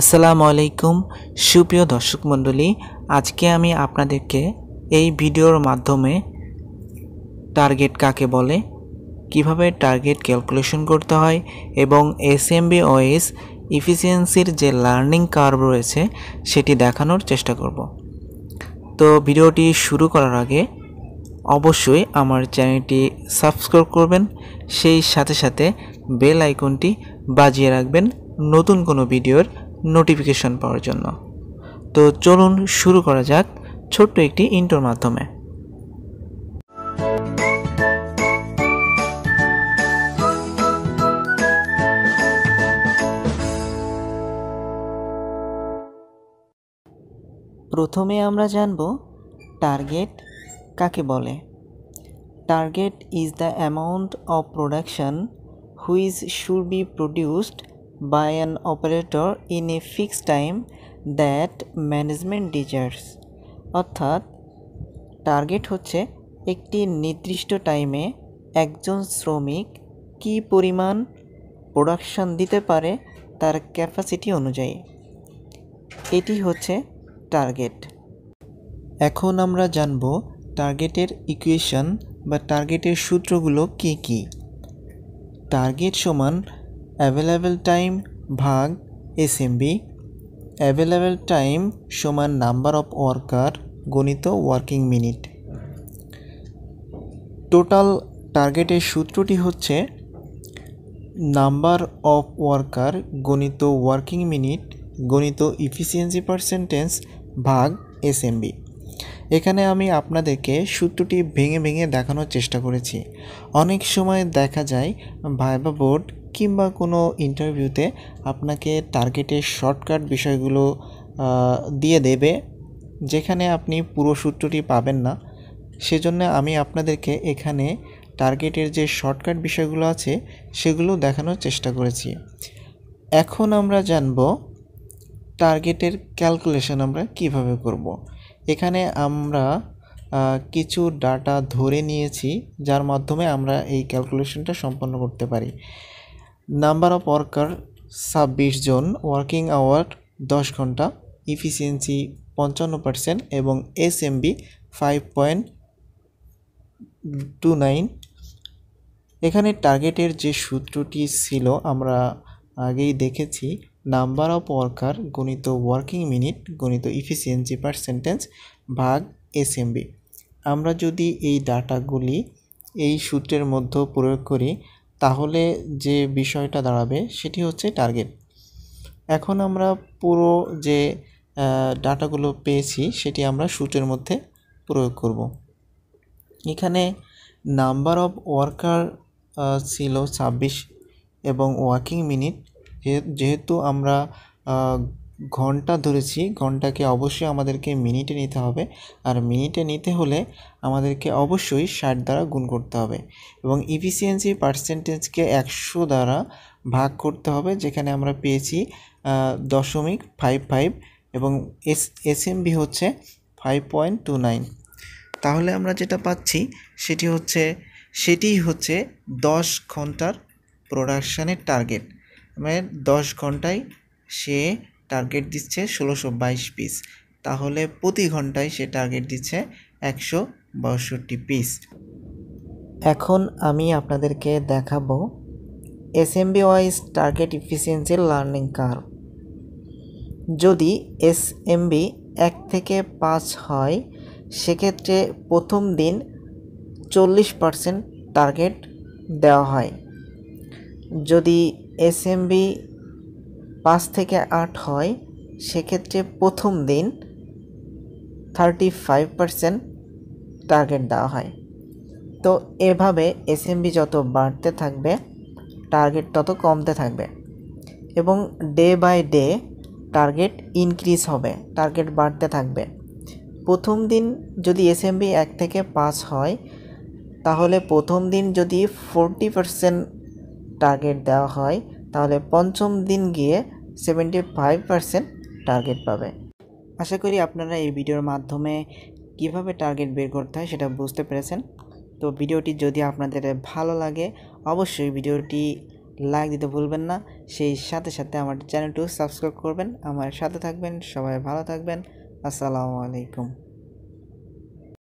আসসালামু আলাইকুম সুপ্রিয় দর্শক মণ্ডলী, আজকে আমি আপনাদেরকে এই ভিডিওর মাধ্যমে টার্গেট কাকে বলে, কিভাবে টার্গেট ক্যালকুলেশন করতে হয় এবং SMBOS এফিসিয়েন্সির যে লার্নিং কার্ভ রয়েছে সেটি দেখানোর চেষ্টা করব। তো ভিডিওটি শুরু করার আগে অবশ্যই আমার চ্যানেলটি সাবস্ক্রাইব করবেন, সেই সাথে সাথে বেল আইকনটি বাজিয়ে রাখবেন নতুন কোনো ভিডিওর নোটিফিকেশন পাওয়ার জন্য। তো চলুন শুরু করা যাক ছোট্ট একটি ইন্ট্রোর মাধ্যমে। প্রথমে আমরা জানব টার্গেট কাকে বলে। Target is the amount of production which should be produced by an operator in a fixed time that management desires. অর্থাৎ টার্গেট হচ্ছে একটি নির্দিষ্ট টাইমে একজন শ্রমিক কি পরিমাণ প্রোডাকশন দিতে পারে তার ক্যাপাসিটি অনুযায়ী, এটি হচ্ছে টার্গেট। এখন আমরা জানব টার্গেটের ইকুয়েশন বা টার্গেটের সূত্রগুলো কি কি। টার্গেট সমান অ্যাভেলেবেল টাইম ভাগ SMB, অ্যাভেলেবেল টাইম সমান নাম্বার অফ ওয়ার্কার গণিত ওয়ার্কিং মিনিট। টোটাল টার্গেটের সূত্রটি হচ্ছে নাম্বার অফ ওয়ার্কার গণিত ওয়ার্কিং মিনিট গণিত এফিসিয়েন্সি পার্সেন্টেজ ভাগ SMB। এখানে আমি আপনাদেরকে সূত্রটি ভেঙে ভেঙে দেখানোর চেষ্টা করেছি। অনেক সময় দেখা যায় ভাইবা বোর্ড কিংবা কোনো ইন্টারভিউতে আপনাকে টার্গেটের শর্টকাট বিষয়গুলো দিয়ে দেবে, যেখানে আপনি পুরো সূত্রটি পাবেন না। সেজন্য আমি আপনাদেরকে এখানে টার্গেটের যে শর্টকাট বিষয়গুলো আছে সেগুলো দেখানোর চেষ্টা করেছি। এখন আমরা জানব টার্গেটের ক্যালকুলেশন আমরা কিভাবে করব। এখানে আমরা কিছু ডাটা ধরে নিয়েছি যার মাধ্যমে আমরা এই ক্যালকুলেশনটা সম্পন্ন করতে পারি। নাম্বার অফ ওয়ার্কার 26 জন, ওয়ার্কিং আওয়ার 10 ঘন্টা, এফিসিয়েন্সি 55% এবং SMB 5.29। এখানে টার্গেটের যে সূত্রটি ছিল আমরা আগেই দেখেছি, নাম্বার অফ ওয়ার্কার গণিত ওয়ার্কিং মিনিট গণিত এফিসিয়েন্সি পার্সেন্টেজ ভাগ SMB। আমরা যদি এই ডাটাগুলি এই সূত্রের মধ্যে প্রয়োগ করি তাহলে যে বিষয়টা দাঁড়াবে সেটি হচ্ছে টার্গেট। এখন আমরা পুরো যে ডাটাগুলো পেয়েছি সেটি আমরা সূত্রের মধ্যে প্রয়োগ করব। এখানে নাম্বার অফ ওয়ার্কার ছিল 26 এবং ওয়ার্কিং মিনিট, যেহেতু আমরা ঘন্টা ধরেছি, ঘন্টাকে অবশ্যই আমাদেরকে মিনিটে নিতে হবে, আর মিনিটে নিতে হলে আমাদেরকে অবশ্যই 60 দ্বারা গুণ করতে হবে এবং এফিসিয়েন্সি পার্সেন্টেজকে 100 দ্বারা ভাগ করতে হবে, যেখানে আমরা পেয়েছি 0.55 এবং SMB হচ্ছে 5.29। তাহলে আমরা যেটা পাচ্ছি সেটি হচ্ছে 10 ঘন্টার প্রোডাকশানের টার্গেট। মানে 10 ঘন্টায় সে টার্গেট দিচ্ছে 1622 পিস, তাহলে প্রতি ঘন্টায় সে টার্গেট দিচ্ছে 162 পিস। এখন আমি আপনাদেরকে দেখাবো SMB ওয়াইজ টার্গেট এফিসিয়েন্সির লার্নিং কার্ভ। যদি SMB 1 থেকে 5 হয় সেক্ষেত্রে প্রথম দিন 40% টার্গেট দেওয়া হয়। যদি SMB 5 থেকে 8 হয় সেক্ষেত্রে প্রথম দিন 35% টার্গেট দেওয়া হয়। তো এভাবে SMB যত বাড়তে থাকবে টার্গেট তত কমতে থাকবে এবং day by day target increase হবে, টার্গেট বাড়তে থাকবে। প্রথম দিন যদি SMB 1 থেকে 5 হয় তাহলে প্রথম দিন যদি 40% টার্গেট দেওয়া হয় তাহলে পঞ্চম দিন গিয়ে 75% টার্গেট পাবে। আশা করি আপনারা এই ভিডিওর মাধ্যমে কিভাবে টার্গেট বের করতে হয় সেটা বুঝতে পেরেছেন। তো ভিডিওটি যদি আপনাদের ভালো লাগে অবশ্যই ভিডিওটি লাইক দিতে ভুলবেন না সেই সাথে সাথে আমার চ্যানেলটিও সাবস্ক্রাইব করবেন। আমার সাথে থাকবেন, সবাই ভালো থাকবেন। আসসালামু আলাইকুম।